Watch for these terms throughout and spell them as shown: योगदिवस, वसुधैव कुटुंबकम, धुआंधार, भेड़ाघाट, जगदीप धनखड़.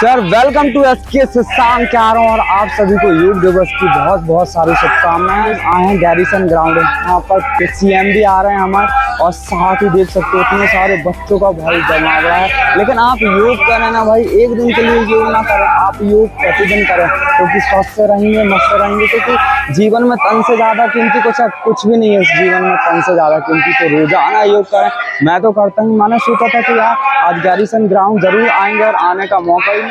Sir welcome to SK शाम कह रहा हूँ और आप सभी को योग दिवस की बहुत बहुत सारी शुभकामनाएं। आए हैं गैरिसन ग्राउंड, यहाँ पर सीएम भी आ रहे हैं हमारे, और साथ ही देख सकते हो इतने सारे बच्चों का भाई जमा हुआ है। लेकिन आप योग करें ना भाई, एक दिन के लिए योग ना करें, आप योग प्रतिदिन करें क्योंकि स्वस्थ रहेंगे, मस्त रहेंगे। क्योंकि जीवन में तन से ज़्यादा कीमती कुछ भी नहीं है इस जीवन में तन से ज़्यादा कीमती। तो रोजाना योग करें, मैं तो करता हूँ। मैंने सोचा था कि यार आज गैरिसन ग्राउंड जरूर आएंगे और आने का मौका ही मिला।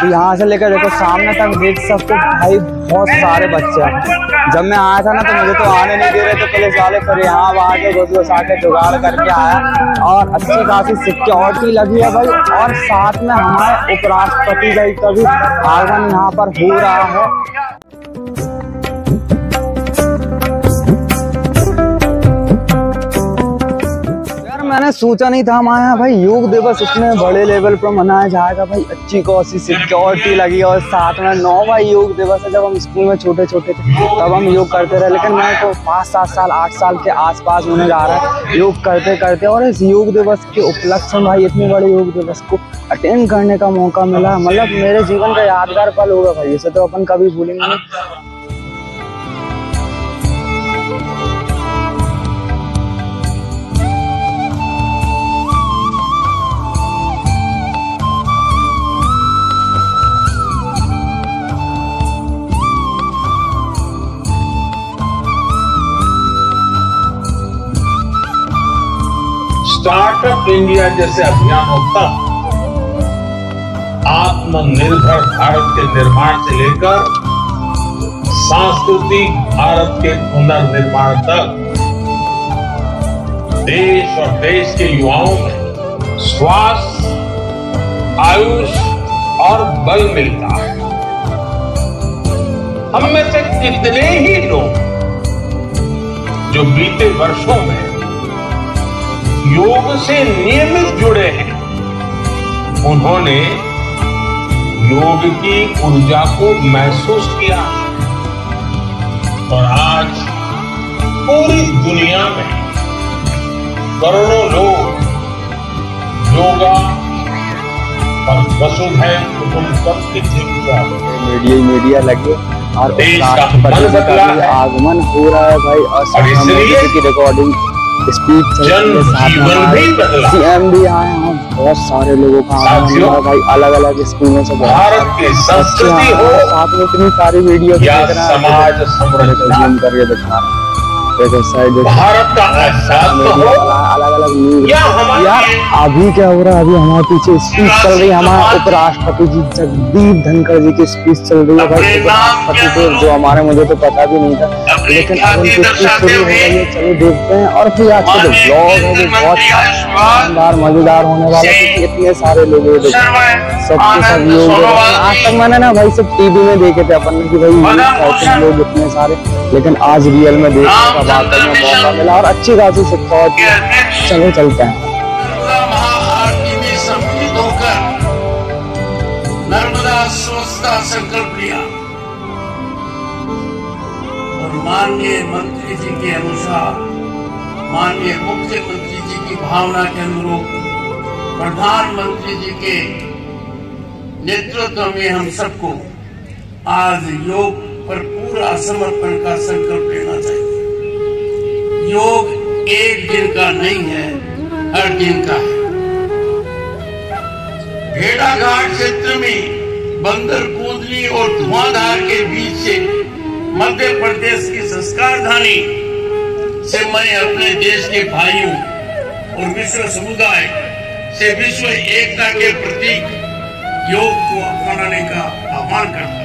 तो यहाँ से लेकर देखो सामने तक देख सकते भाई बहुत सारे बच्चे हैं। जब मैं आया था ना तो मुझे तो आने नहीं दे रहे थे पुलिस वाले, फिर यहाँ वहाँ के घुस घुसा के जुगाड़ करके आया और अच्छी खासी सिक्योरिटी लगी है भाई। और साथ में हमारे उपराष्ट्रपति जी का भी आगमन यहाँ पर हो रहा है। मैंने सोचा नहीं था हमारे यहाँ भाई योग दिवस इतने बड़े लेवल पर मनाया जाएगा भाई। अच्छी खासी सिक्योरिटी लगी और साथ में 9वां योग दिवस है। जब हम स्कूल में छोटे छोटे थे तब हम योग करते रहे, लेकिन मैं तो 5-7 साल 8 साल के आसपास होने जा रहा है योग करते करते। और इस योग दिवस के उपलक्ष्य में भाई इतने बड़े योग दिवस को अटेंड करने का मौका मिला, मतलब मेरे जीवन का यादगार पल होगा भाई। इसे तो अपन कभी भूलेंगे नहीं। स्टार्टअप इंडिया जैसे अभियानों तक आत्मनिर्भर भारत के निर्माण से लेकर सांस्कृतिक भारत के पुनर्निर्माण तक देश और देश के युवाओं में स्वास्थ्य, आयुष और बल मिलता है। हम में से कितने ही लोग जो बीते वर्षों में योग से नियमित जुड़े हैं, उन्होंने योग की ऊर्जा को महसूस किया और आज पूरी दुनिया में करोड़ों लोग योगा और वसुधैव कुटुंबकम की मीडिया लगे और देश का आगमन हो रहा है भाई। और की रिकॉर्डिंग सीएम भी आए हैं, बहुत सारे लोगों का आगमन हुआ भाई अलग अलग स्कूलों से। भारत की संस्कृति हो साथ में इतनी सारी वीडियो समाज संरक्षण करके दिखा रहे हैं। भारत का अलग अलग न्यूज यार अभी क्या हो रहा है, अभी हमारे पीछे स्पीच चल रही है। हमारे उपराष्ट्रपति जी जगदीप धनखड़ जी की स्पीच चल रही है भाई उपराष्ट्रपति को, जो हमारे मुझे तो पता भी नहीं था, लेकिन अब उनकी स्पीच शुरू हो गई है। चलो देखते हैं। और फिर आज का जो ब्लॉग है वो बहुत शानदार मजेदार होने वाला है क्योंकि इतने सारे लोग सबके सब योग। आज तक मैंने ना भाई सब टीवी में देखे थे अपन ने कि भाई लोग इतने सारे, लेकिन आज रियल में देखा बात करने मौका मिला और अच्छी खासी सिक्योरिटी। चलो चलते हैं। महाआरती में सम्मिलित होकर नर्मदा स्वच्छता संकल्प लिया और माननीय मंत्री जी के अनुसार माननीय मुख्यमंत्री जी की भावना के अनुरूप प्रधानमंत्री जी के नेतृत्व में हम सबको आज योग पर पूरा समर्पण का संकल्प लेना चाहिए। योग एक दिन का नहीं है, हर दिन का है। भेड़ाघाट क्षेत्र में बंदर कूदनी और धुआंधार के बीच से मध्य प्रदेश की संस्कार धानी से मैं अपने देश के भाइयों और विश्व समुदाय से विश्व एकता के प्रतीक योग को अपनाने का आह्वान करता हूं।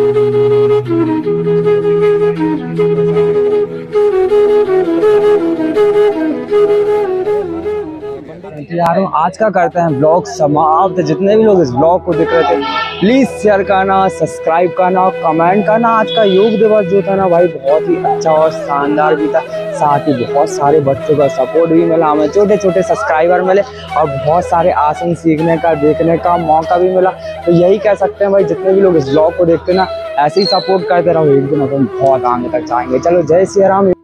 आज का करते हैं ब्लॉग समाप्त। जितने भी लोग इस ब्लॉग को देख रहे थे प्लीज शेयर करना, सब्सक्राइब करना, कमेंट करना। आज का योग दिवस जो था ना भाई बहुत ही अच्छा और शानदार भी था, साथ ही बहुत सारे बच्चों का सपोर्ट भी मिला, हमें छोटे छोटे सब्सक्राइबर मिले और बहुत सारे आसन सीखने का देखने का मौका भी मिला। तो यही कह सकते हैं भाई जितने भी लोग इस ब्लॉग को देखते ना ऐसे ही सपोर्ट करते रहो, एक दिन अपन बहुत आगे तक जाएंगे। चलो जय श्री राम।